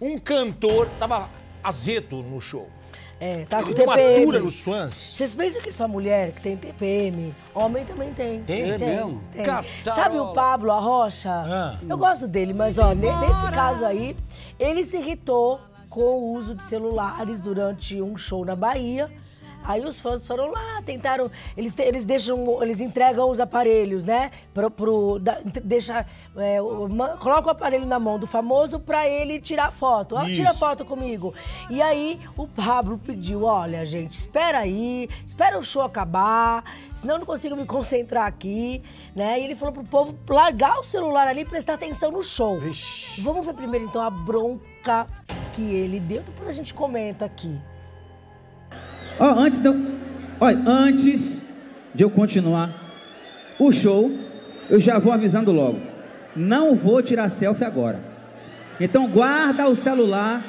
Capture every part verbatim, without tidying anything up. Um cantor tava azedo no show. É, tá com T P M. Nos fãs. Vocês pensam que só mulher que tem T P M? Homem também tem. Tem, tem mesmo? Tem. Caçarola. Sabe o Pablo Arrocha? Ah. Eu gosto dele, mas ó, nesse caso aí, ele se irritou com o uso de celulares durante um show na Bahia. Aí os fãs foram lá, tentaram... Eles, te, eles deixam, eles entregam os aparelhos, né? Pro, pro, da, deixa, é, o, man, coloca o aparelho na mão do famoso pra ele tirar foto. Ó, tira foto comigo. E aí o Pablo pediu, olha, gente, espera aí, espera o show acabar, senão eu não consigo me concentrar aqui, né? E ele falou pro povo largar o celular ali e prestar atenção no show. Vixe. Vamos ver primeiro, então, a bronca que ele deu, depois a gente comenta aqui. Ó, oh, antes de eu, olha, antes de eu continuar o show, eu já vou avisando logo. Não vou tirar selfie agora. Então guarda o celular,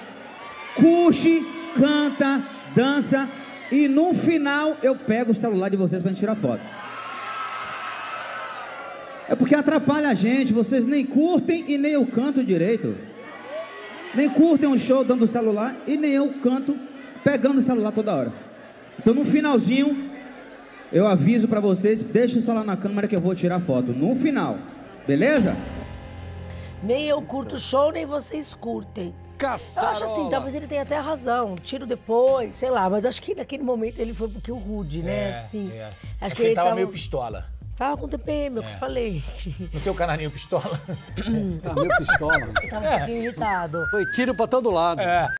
curte, canta, dança e no final eu pego o celular de vocês pra gente tirar foto. É porque atrapalha a gente, vocês nem curtem e nem eu canto direito. Nem curtem o show dando o celular e nem eu canto pegando o celular toda hora. Então, no finalzinho, eu aviso pra vocês, deixa o celular na câmera que eu vou tirar foto. No final, beleza? Nem eu curto o show, nem vocês curtem. Caçarola. Eu acho assim, talvez ele tenha até razão. Tiro depois, sei lá. Mas acho que naquele momento ele foi um pouquinho rude, né? É, assim, é. Acho que ele tava, tava meio pistola. Tava com T P M, é o que eu falei. No teu canarinho pistola? Tava meio pistola. Tava um pouquinho irritado. Foi tiro pra todo lado. É.